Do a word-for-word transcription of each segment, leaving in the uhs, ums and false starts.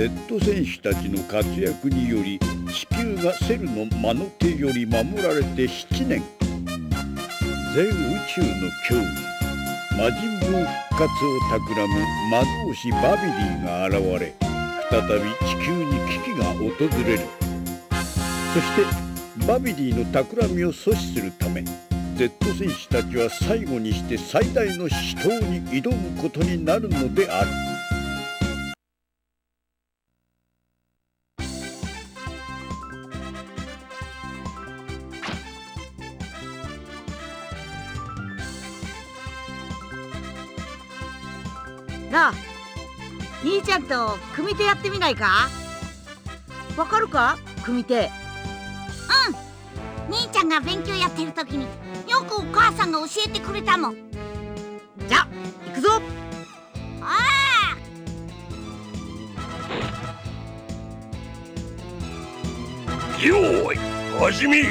Z 戦士たちの活躍により地球がセルの魔の手より守られてななねん。全宇宙の脅威魔人ブー復活を企む魔導士バビリーが現れ、再び地球に危機が訪れる。そしてバビリーの企みを阻止するため Z 戦士たちは最後にして最大の死闘に挑むことになるのである。なあ、兄ちゃんと組手やってみないか？わかるか？組手。うん、兄ちゃんが勉強やってる時によくお母さんが教えてくれたの。じゃあ行くぞ。ああ、よーい始め。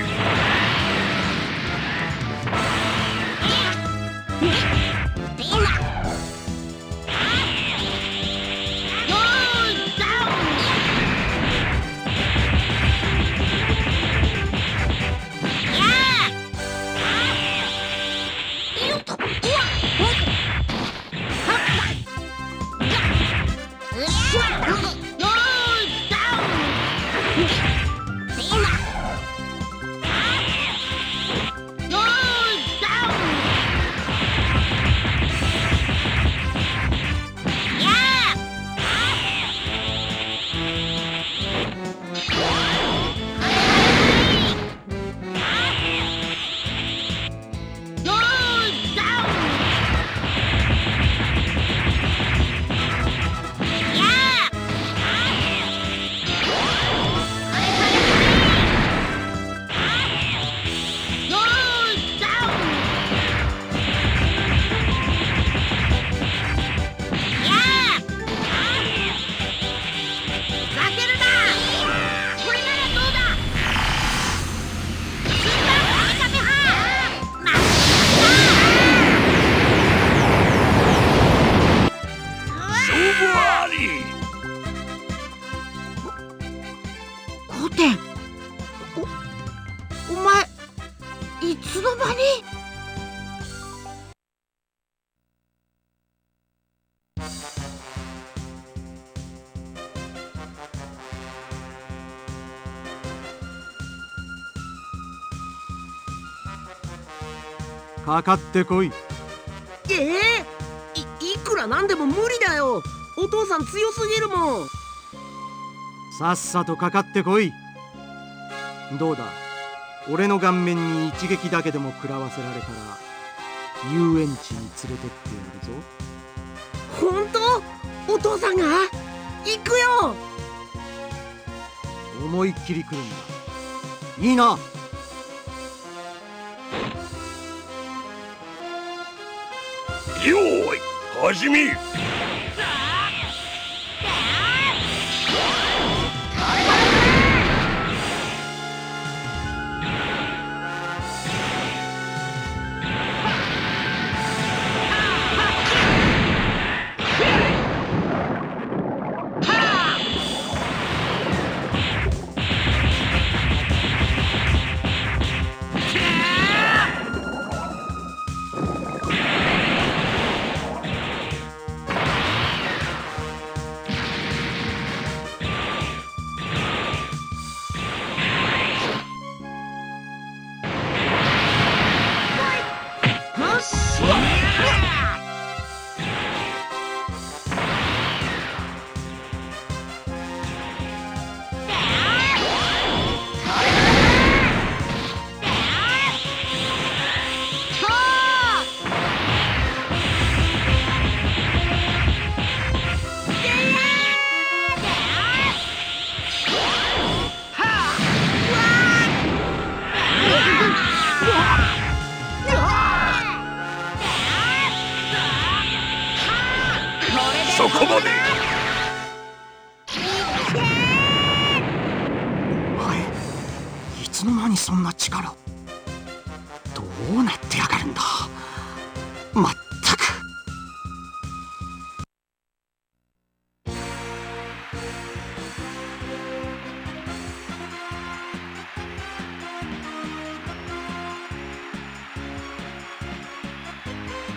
かかってこい。ええー、い, いくらなんでも無理だよ。お父さん強すぎるもん。さっさとかかってこい。どうだ、俺の顔面に一撃だけでも食らわせられたら遊園地に連れてってやるぞ。本当？お父さんが？行くよ。思いっきり来るんだ。いいな。よーい始め。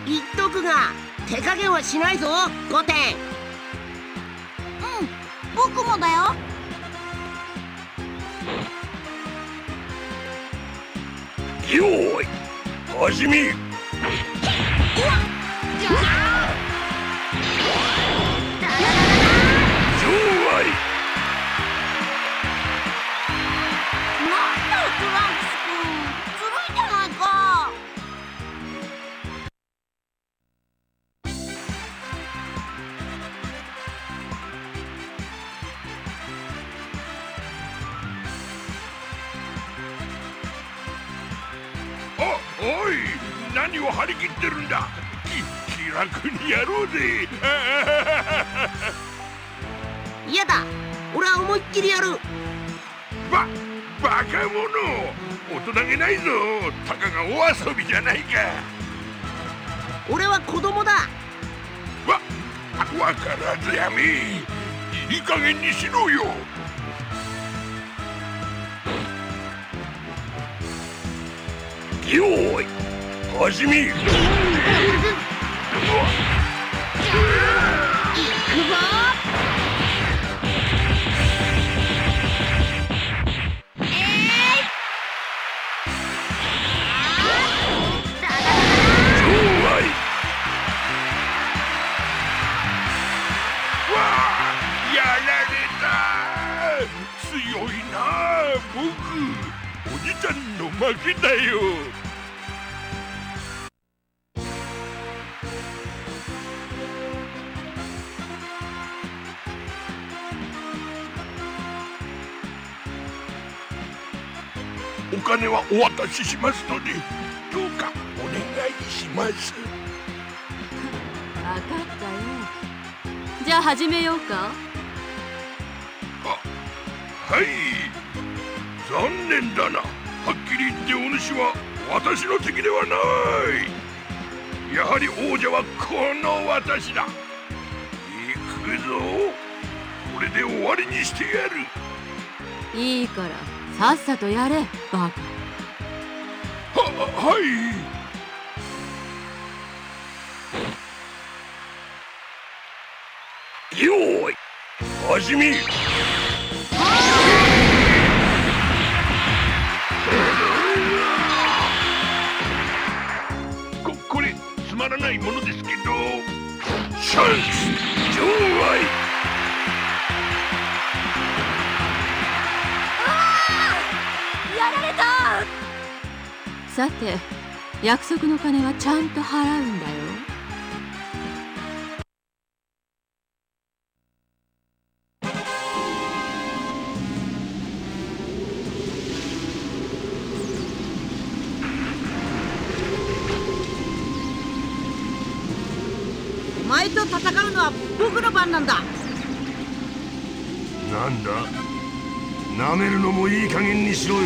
言っとくが手加減はしないぞゴテン。うん、僕もだよ。よーい始め。うわっ何を張り切ってるんだ。気楽にやろうぜ。嫌だ、俺は思いっきりやる。ば、バカ者、大人げないぞ。たかがお遊びじゃないか。俺は子供だ。わ、わからずやめ。いい加減にしろよ。よーい始め。行くぞ。えい。だだだだ。怖い。わあ、やられた。強いな、僕。おじちゃんの負けだよ。お金はお渡ししますので、どうかお願いします。分かったよ。じゃあ始めようか。あ、はい。残念だな。はっきり言ってお主は私の敵ではない。やはり王者はこの私だ。行くぞ。これで終わりにしてやる。いいから。さっさとやれ、バカ。は、はい。よーい、始め。こ、これ、つまらないものですけど。チャンス、場外。さて、約束の金はちゃんと払うんだよ。お前と戦うのは僕の番なんだ。なんだ、なめるのもいい加減にしろよ。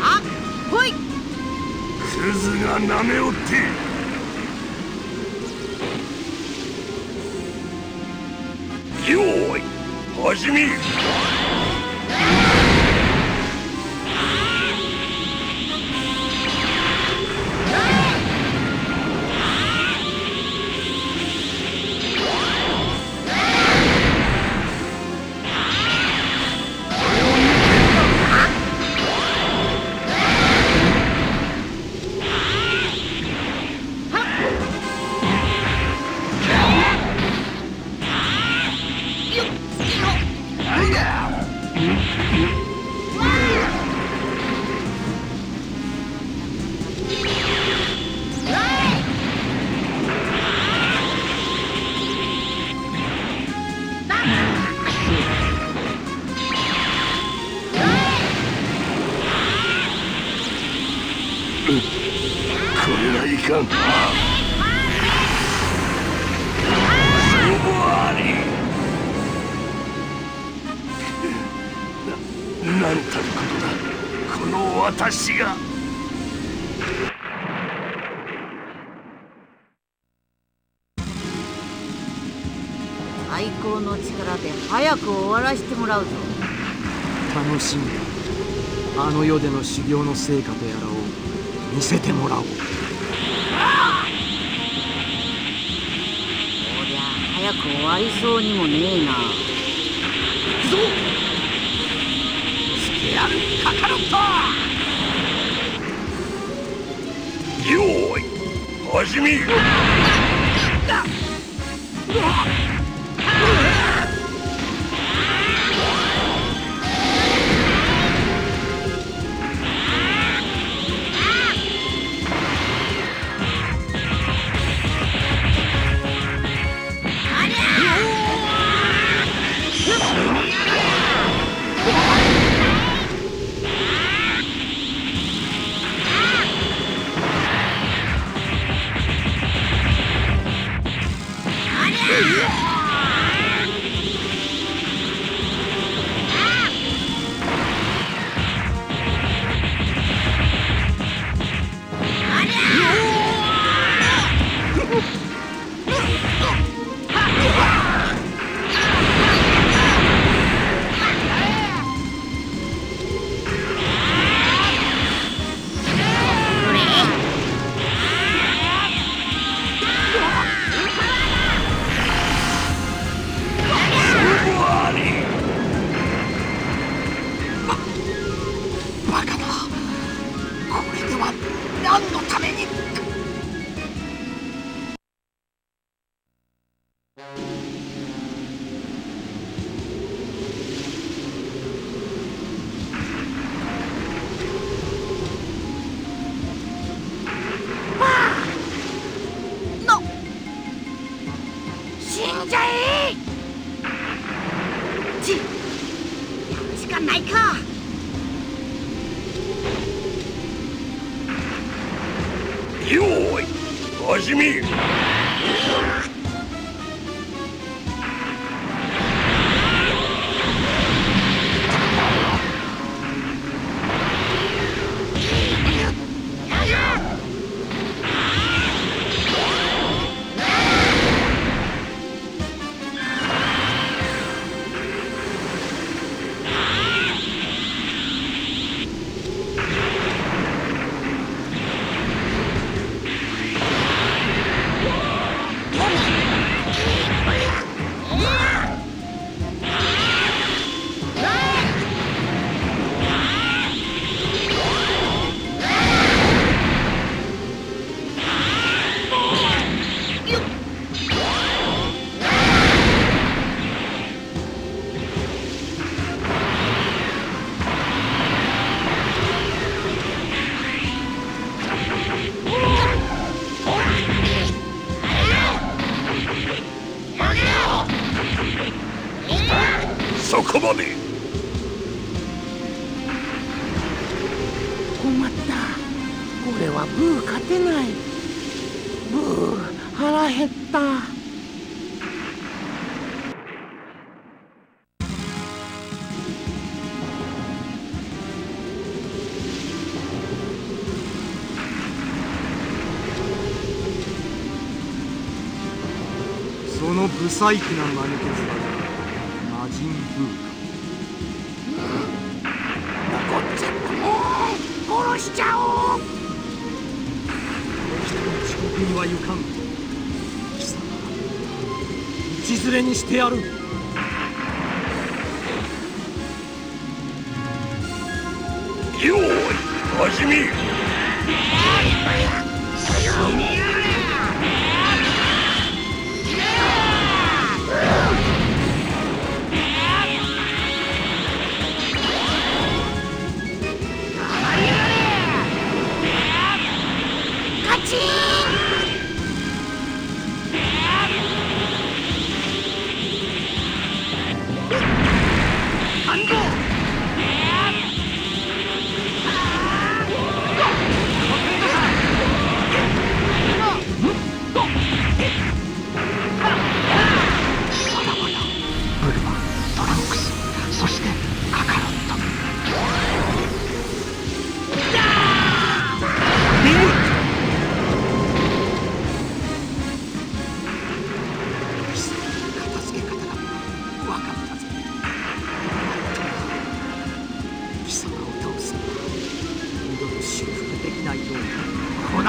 あ、来い。クズがなめおって。よーい始め。なんたることだ、この私が。最高の力で早く終わらせてもらうぞ。楽しみ、あの世での修行の成果とやらを見せてもらおう。ああ！早く終わりそうにもねえな。行くぞ、してやるカカロット。よーい始め。不細工な間抜け面が魔人ブーカ。怒っちゃったもん、殺しちゃおう。この人の遅刻にはいかん。貴様、道連れにしてやる。用意始め。死にやれ。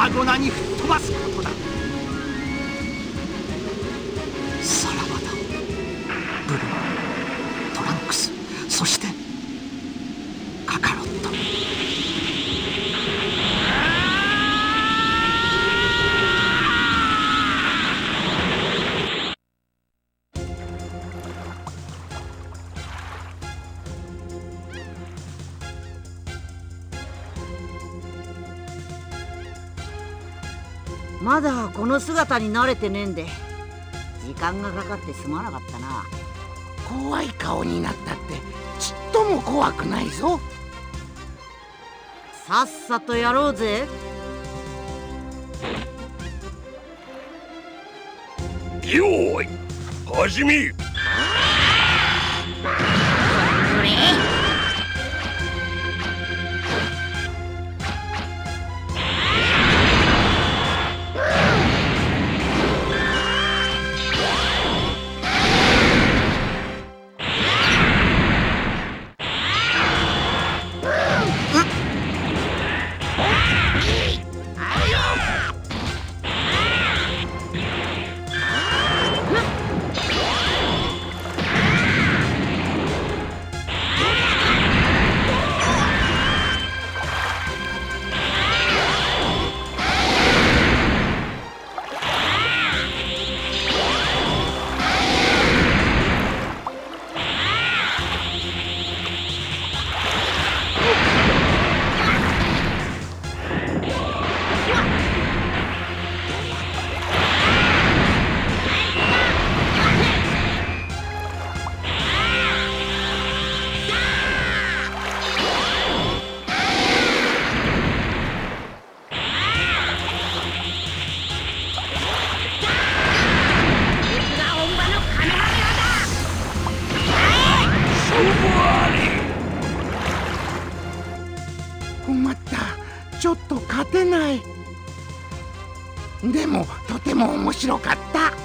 粉々に吹っ飛ばすことだ。さらば。まだこの姿に慣れてねえんで時間がかかってすまなかったな。怖い顔になったってちっとも怖くないぞ。さっさとやろうぜ。よーい始め。ちょっと勝てない。でもとても面白かった。